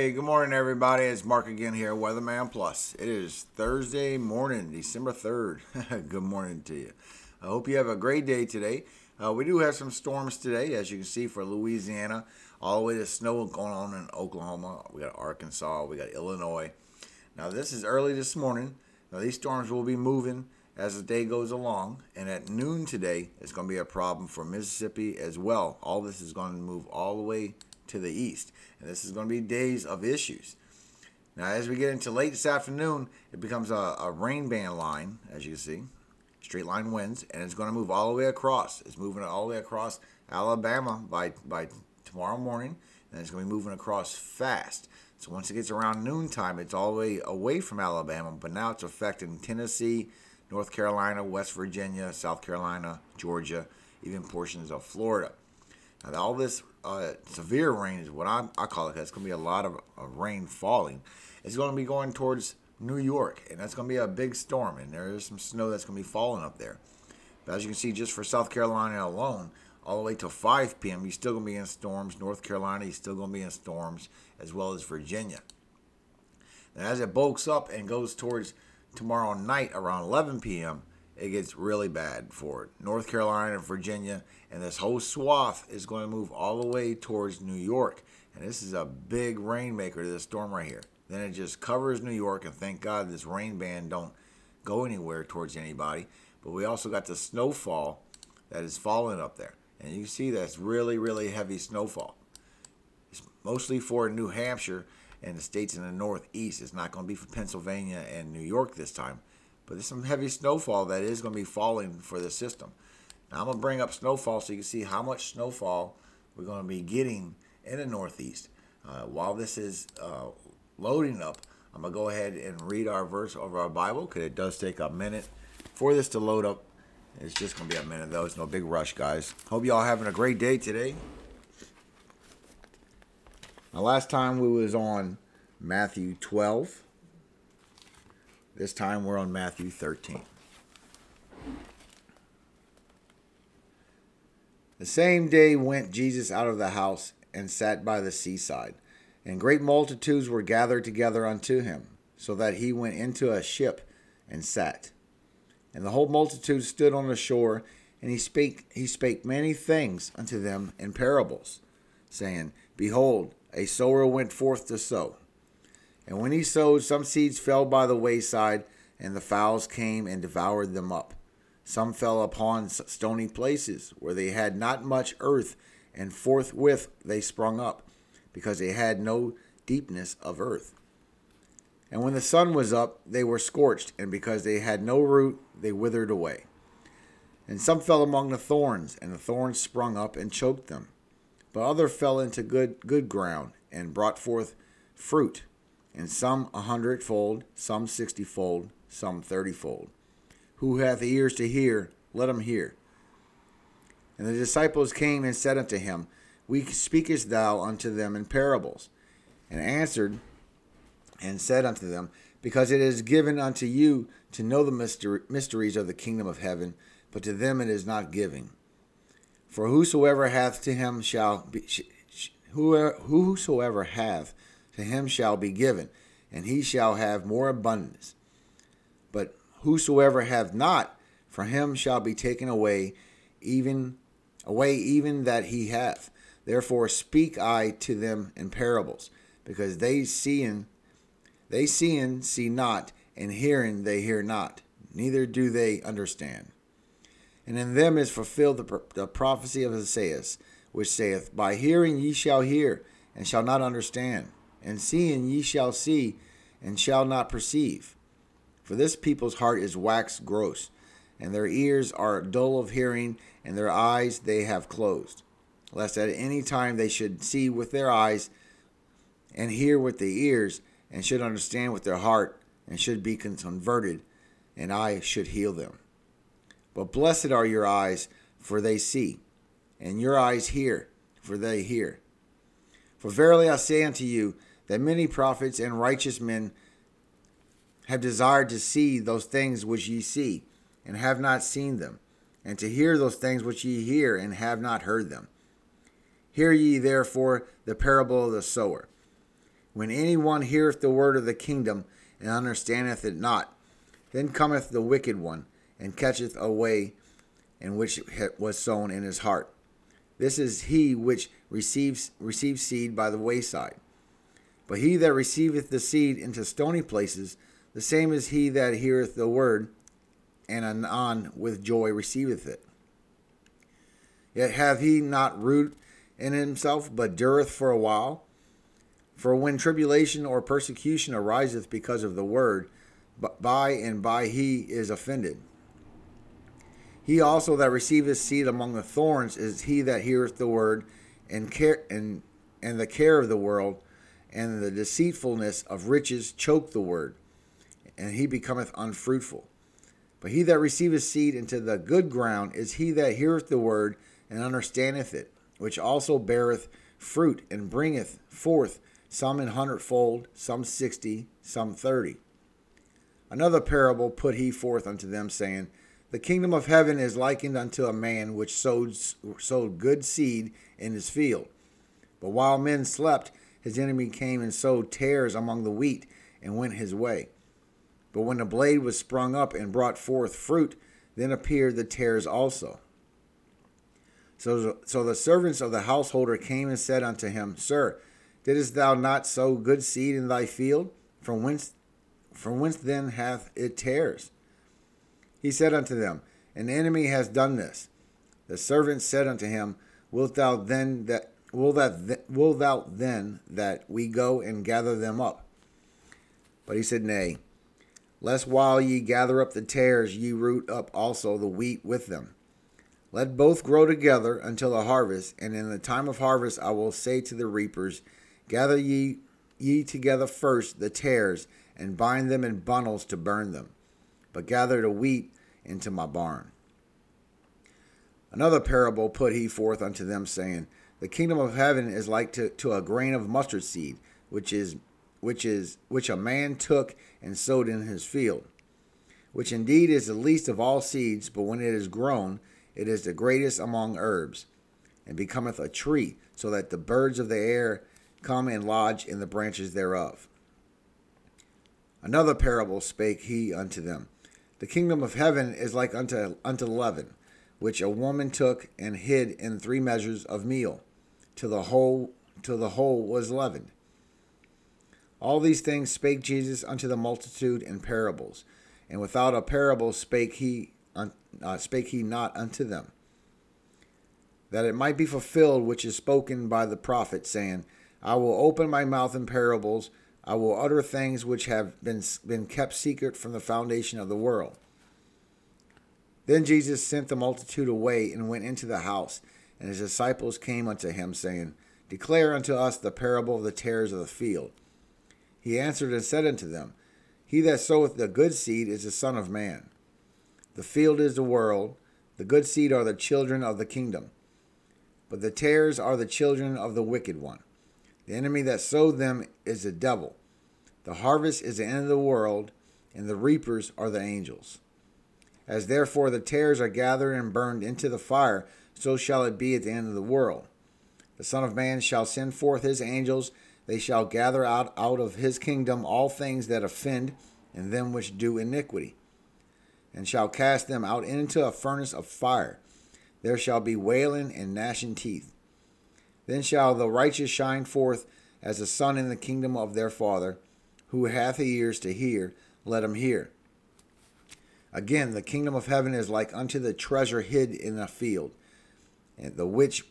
Hey, good morning, everybody. It's Mark again here, Weatherman Plus. It is Thursday morning, December 3rd. Good morning to you. I hope you have a great day today. We do have some storms today, as you can see, for Louisiana, all the way to snow going on in Oklahoma. We got Arkansas, we got Illinois. Now, this is early this morning. Now, these storms will be moving as the day goes along, and at noon today, it's going to be a problem for Mississippi as well. All this is going to move all the way to the east, and this is going to be days of issues. Now, as we get into late this afternoon, it becomes a rain band line, as you can see, straight line winds, and it's going to move all the way across. It's moving all the way across Alabama by tomorrow morning, and it's going to be moving across fast. So once it gets around noontime, it's all the way away from Alabama, but now it's affecting Tennessee, North Carolina, West Virginia, South Carolina, Georgia, even portions of Florida. Now, all this severe rain is what I call it, because it's going to be a lot of rain falling. It's going to be going towards New York, and that's going to be a big storm, and there is some snow that's going to be falling up there. But as you can see, just for South Carolina alone, all the way till 5 p.m., you're still going to be in storms. North Carolina, you're still going to be in storms, as well as Virginia. And as it bulks up and goes towards tomorrow night around 11 p.m., it gets really bad for it. North Carolina, Virginia, and this whole swath is going to move all the way towards New York. And this is a big rainmaker to this storm right here. Then it just covers New York, and thank God this rain band don't go anywhere towards anybody. But we also got the snowfall that is falling up there. And you see that's really, really heavy snowfall. It's mostly for New Hampshire and the states in the northeast. It's not going to be for Pennsylvania and New York this time. But there's some heavy snowfall that is going to be falling for the system. Now, I'm going to bring up snowfall so you can see how much snowfall we're going to be getting in the northeast. While this is loading up, I'm going to go ahead and read our verse over our Bible, because it does take a minute for this to load up. It's just going to be a minute, though. It's no big rush, guys. Hope y'all having a great day today. Now, last time we was on Matthew 12. This time we're on Matthew 13. The same day went Jesus out of the house and sat by the seaside, and great multitudes were gathered together unto him, so that he went into a ship and sat. And the whole multitude stood on the shore, and he spake many things unto them in parables, saying, Behold, a sower went forth to sow. And when he sowed, some seeds fell by the wayside, and the fowls came and devoured them up. Some fell upon stony places, where they had not much earth, and forthwith they sprung up, because they had no deepness of earth. And when the sun was up, they were scorched, and because they had no root, they withered away. And some fell among the thorns, and the thorns sprung up and choked them. But others fell into good ground, and brought forth fruit, and some 100-fold, some 60-fold, some 30-fold. Who hath ears to hear, let him hear. And the disciples came and said unto him, Why speakest thou unto them in parables? And answered and said unto them, Because it is given unto you to know the mysteries of the kingdom of heaven, but to them it is not given. For whosoever hath to him shall be given, and he shall have more abundance. But whosoever hath not, from him shall be taken away even that he hath. Therefore speak I to them in parables, because they seeing see not, and hearing they hear not, neither do they understand. And in them is fulfilled the prophecy of Isaiah, which saith, By hearing ye shall hear, and shall not understand. And seeing ye shall see, and shall not perceive. For this people's heart is waxed gross, and their ears are dull of hearing, and their eyes they have closed, lest at any time they should see with their eyes, and hear with their ears, and should understand with their heart, and should be converted, and I should heal them. But blessed are your eyes, for they see, and your eyes hear, for they hear. For verily I say unto you, that many prophets and righteous men have desired to see those things which ye see, and have not seen them, and to hear those things which ye hear, and have not heard them. Hear ye therefore the parable of the sower. When anyone heareth the word of the kingdom, and understandeth it not, then cometh the wicked one, and catcheth away in which was sown in his heart. This is he which receives seed by the wayside. But he that receiveth the seed into stony places, the same is he that heareth the word, and anon with joy receiveth it. Yet hath he not root in himself, but dureth for a while? For when tribulation or persecution ariseth because of the word, by and by he is offended. He also that receiveth seed among the thorns is he that heareth the word, and the care of the world, and the deceitfulness of riches choke the word, and he becometh unfruitful. But he that receiveth seed into the good ground is he that heareth the word, and understandeth it, which also beareth fruit, and bringeth forth some an hundredfold, some 60, some 30. Another parable put he forth unto them, saying, The kingdom of heaven is likened unto a man which sowed good seed in his field. But while men slept, his enemy came and sowed tares among the wheat, and went his way. But when the blade was sprung up and brought forth fruit, then appeared the tares also. So the servants of the householder came and said unto him, Sir, didst thou not sow good seed in thy field? From whence then hath it tares? He said unto them, An enemy has done this. The servant said unto him, Wilt thou then that we go and gather them up? But he said, Nay, lest while ye gather up the tares, ye root up also the wheat with them. Let both grow together until the harvest, and in the time of harvest I will say to the reapers, Gather ye together first the tares, and bind them in bundles to burn them, but gather the wheat into my barn. Another parable put he forth unto them, saying, The kingdom of heaven is like to a grain of mustard seed, which a man took and sowed in his field, which indeed is the least of all seeds, but when it is grown, it is the greatest among herbs, and becometh a tree, so that the birds of the air come and lodge in the branches thereof. Another parable spake he unto them, The kingdom of heaven is like unto leaven, which a woman took and hid in 3 measures of meal, till the whole was leavened. All these things spake Jesus unto the multitude in parables, and without a parable spake he not unto them, that it might be fulfilled which is spoken by the prophet, saying, I will open my mouth in parables, I will utter things which have been kept secret from the foundation of the world. Then Jesus sent the multitude away, and went into the house, and his disciples came unto him, saying, Declare unto us the parable of the tares of the field. He answered and said unto them, He that soweth the good seed is the Son of Man. The field is the world, the good seed are the children of the kingdom, but the tares are the children of the wicked one. The enemy that sowed them is the devil. The harvest is the end of the world, and the reapers are the angels. As therefore the tares are gathered and burned into the fire, so shall it be at the end of the world. The Son of Man shall send forth his angels. They shall gather out of his kingdom all things that offend, and them which do iniquity, and shall cast them out into a furnace of fire. There shall be wailing and gnashing teeth. Then shall the righteous shine forth as the sun in the kingdom of their Father. Who hath ears to hear, let him hear. Again, the kingdom of heaven is like unto the treasure hid in a field, and the which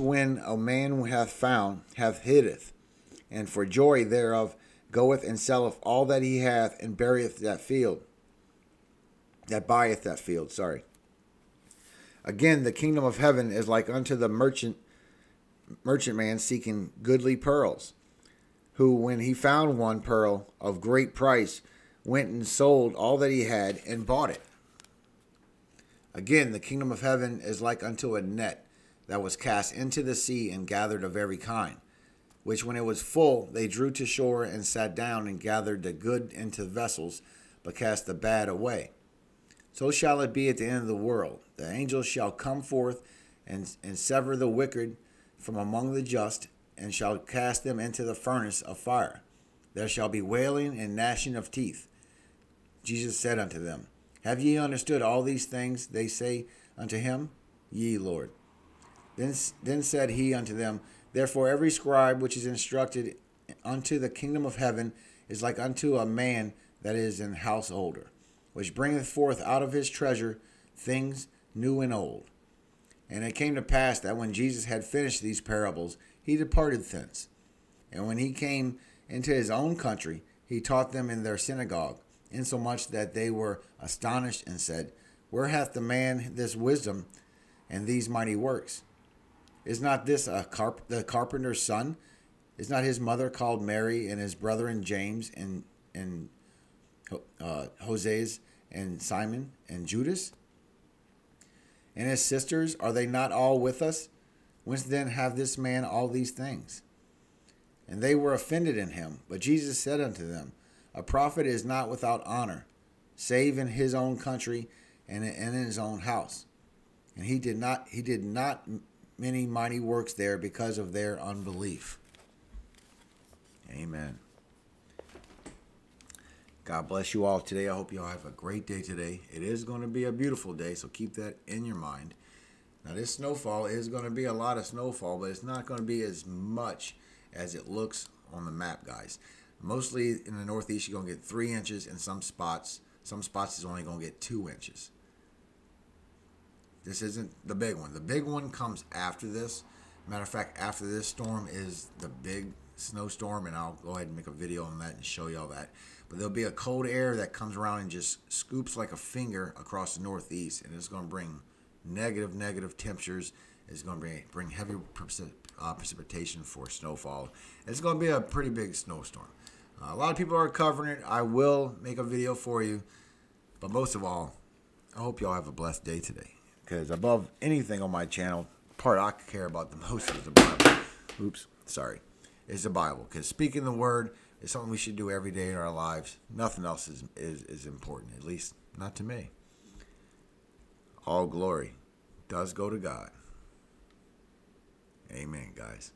when a man hath found, hath hideth, and for joy thereof goeth and selleth all that he hath, and buy that field. Again, the kingdom of heaven is like unto the merchantman seeking goodly pearls, who, when he found one pearl of great price, went and sold all that he had, and bought it. Again, the kingdom of heaven is like unto a net that was cast into the sea, and gathered of every kind, which when it was full, they drew to shore, and sat down, and gathered the good into vessels, but cast the bad away. So shall it be at the end of the world. The angels shall come forth and sever the wicked from among the just, and shall cast them into the furnace of fire. There shall be wailing and gnashing of teeth. Jesus said unto them, Have ye understood all these things? They say unto him, Yea, Lord. Then said he unto them, Therefore every scribe which is instructed unto the kingdom of heaven is like unto a man that is an householder, which bringeth forth out of his treasure things new and old. And it came to pass that when Jesus had finished these parables, he departed thence. And when he came into his own country, he taught them in their synagogue, insomuch that they were astonished and said, Where hath the man this wisdom and these mighty works? Is not this the carpenter's son? Is not his mother called Mary, and his brethren James and Joses and Simon and Judas? And his sisters, are they not all with us? Whence then have this man all these things? And they were offended in him. But Jesus said unto them, A prophet is not without honor, save in his own country and in his own house. And he did not many mighty works there because of their unbelief. Amen. God bless you all today. I hope you all have a great day today. It is going to be a beautiful day, so keep that in your mind. Now, this snowfall is going to be a lot of snowfall, but it's not going to be as much as it looks on the map, guys. Mostly in the northeast, you're going to get 3 inches in some spots. Some spots is only going to get 2 inches. This isn't the big one. The big one comes after this. Matter of fact, after this storm is the big snowstorm, and I'll go ahead and make a video on that and show y'all that. But there'll be a cold air that comes around and just scoops like a finger across the northeast, and it's going to bring negative temperatures. It's going to bring heavy precipitation for snowfall. It's going to be a pretty big snowstorm. A lot of people are covering it. I will make a video for you. But most of all, I hope y'all have a blessed day today. Because above anything on my channel, the part I care about the most is the Bible. Oops, sorry. It's the Bible. Because speaking the Word is something we should do every day in our lives. Nothing else is important, at least not to me. All glory does go to God. Amen, guys.